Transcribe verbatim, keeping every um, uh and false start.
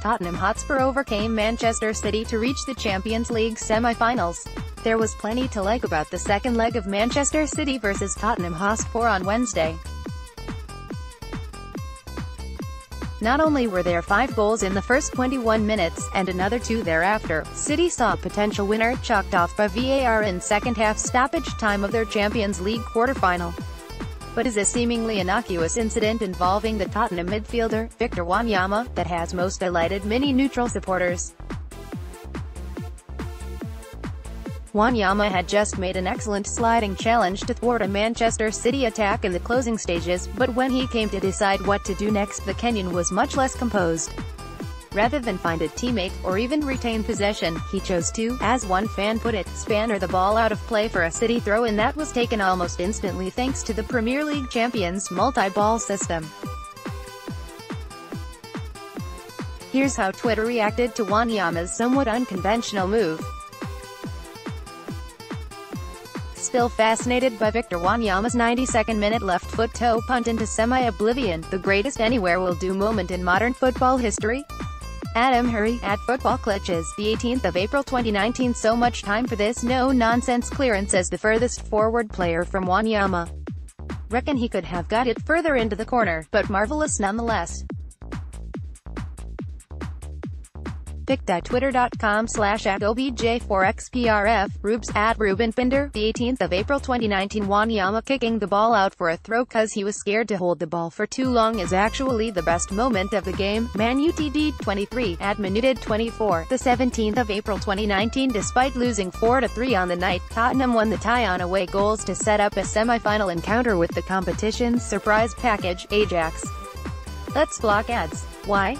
Tottenham Hotspur overcame Manchester City to reach the Champions League semi-finals. There was plenty to like about the second leg of Manchester City versus Tottenham Hotspur on Wednesday. Not only were there five goals in the first twenty-one minutes, and another two thereafter, City saw a potential winner chalked off by V A R in second-half stoppage time of their Champions League quarter-final. But is a seemingly innocuous incident involving the Tottenham midfielder, Victor Wanyama, that has most delighted many neutral supporters. Wanyama had just made an excellent sliding challenge to thwart a Manchester City attack in the closing stages, but when he came to decide what to do next, the Kenyan was much less composed. Rather than find a teammate, or even retain possession, he chose to, as one fan put it, spanner the ball out of play for a City throw-in that was taken almost instantly thanks to the Premier League champions' multi-ball system. Here's how Twitter reacted to Wanyama's somewhat unconventional move. Still fascinated by Victor Wanyama's ninety-second minute left-foot toe punt into semi-oblivion, the greatest anywhere-will-do moment in modern football history? Adam Hurry, at Football Clutches, the eighteenth of April twenty nineteen. So much time for this no-nonsense clearance as the furthest forward player from Wanyama. Reckon he could have got it further into the corner, but marvelous nonetheless. pic dot twitter dot com slash at O B J four X P R F, Rubes, at Ruben Pinder, the eighteenth of April twenty nineteen. Wanyama kicking the ball out for a throw cause he was scared to hold the ball for too long is actually the best moment of the game. Man U T D twenty-three, at Minuted twenty-four, the seventeenth of April twenty nineteen. Despite losing four to three on the night, Tottenham won the tie on away goals to set up a semi-final encounter with the competition's surprise package, Ajax. Let's block ads. Why?